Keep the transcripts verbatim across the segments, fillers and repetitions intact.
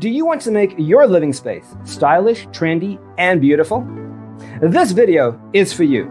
Do you want to make your living space stylish, trendy, and beautiful? This video is for you.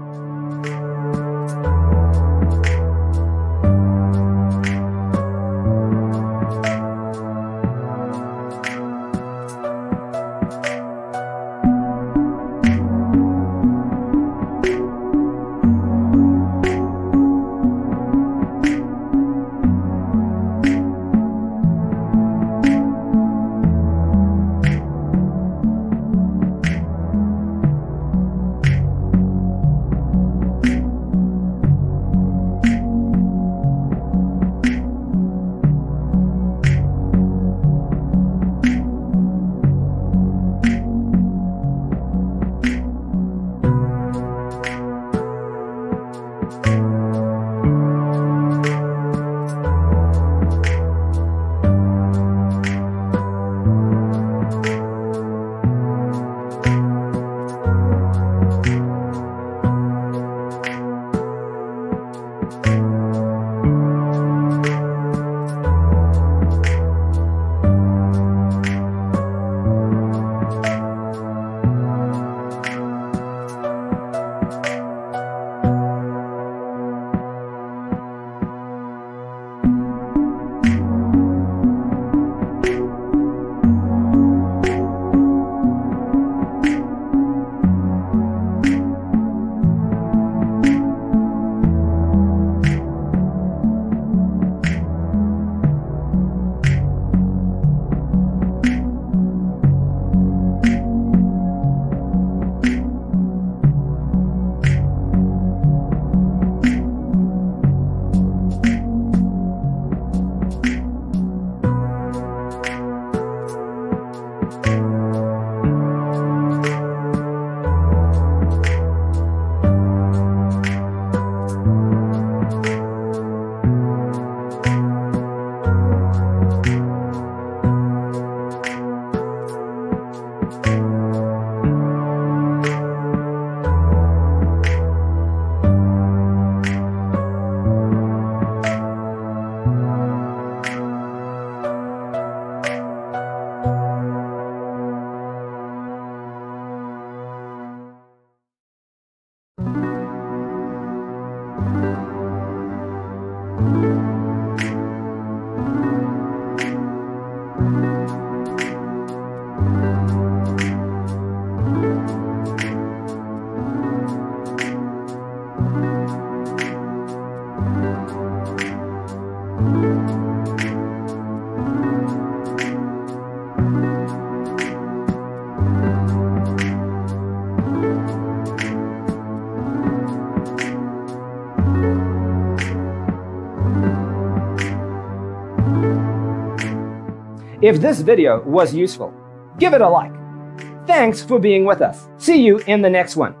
If this video was useful, give it a like. Thanks for being with us. See you in the next one.